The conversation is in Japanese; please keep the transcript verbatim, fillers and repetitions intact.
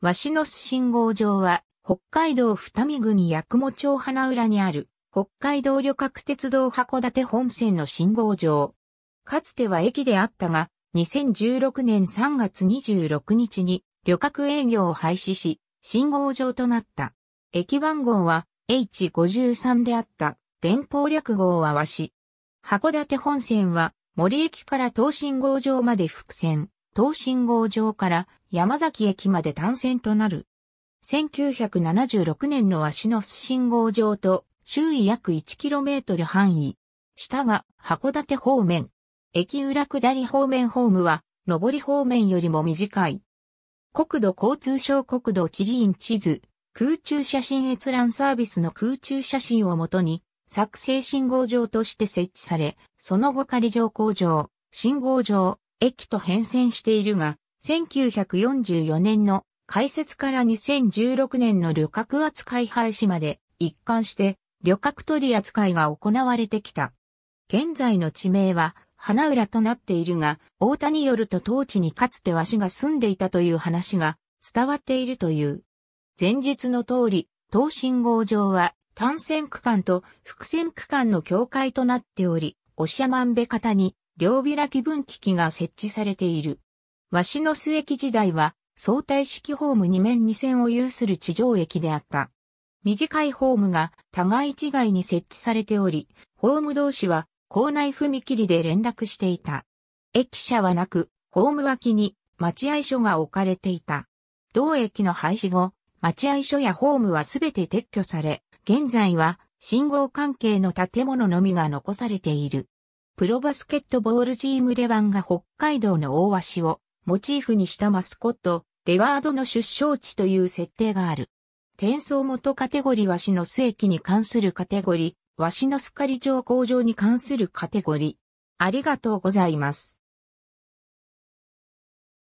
鷲の巣信号場は、北海道二見郡八雲町花浦にある、北海道旅客鉄道函館本線の信号場。かつては駅であったが、にせんじゅうろくねんさんがつにじゅうろくにちに旅客営業を廃止し、信号場となった。駅番号は エイチごじゅうさん であった。電報略号は鷲。函館本線は、森駅から東信号場まで複線、東信号場から山崎駅まで単線となる。せんきゅうひゃくななじゅうろくねんの鷲の巣信号場と周囲約 いちキロメートル 範囲。下が函館方面。駅裏下り方面ホームは上り方面よりも短い。国土交通省国土地理院地図、空中写真閲覧サービスの空中写真をもとに作成信号場として設置され、その後仮乗降場、信号場、駅と変遷しているが、せんきゅうひゃくよんじゅうよねんの開設からにせんじゅうろくねんの旅客扱い廃止まで一貫して旅客取り扱いが行われてきた。現在の地名は花浦となっているが、太田によると当地にかつて鷲が住んでいたという話が伝わっているという。前述の通り、東信号場は単線区間と複線区間の境界となっており、長万部方に両開き分岐器が設置されている。鷲の巣駅時代は、相対式ホームに面に線を有する地上駅であった。短いホームが互い違いに設置されており、ホーム同士は構内踏切で連絡していた。駅舎はなく、ホーム脇に待合所が置かれていた。同駅の廃止後、待合所やホームはすべて撤去され、現在は信号関係の建物のみが残されている。プロバスケットボールチームレバンが北海道のオオワシをモチーフにしたマスコット、レワードの出生地という設定がある。転送元カテゴリー鷲の巣駅に関するカテゴリー、鷲の巣仮乗降場に関するカテゴリー。ありがとうございます。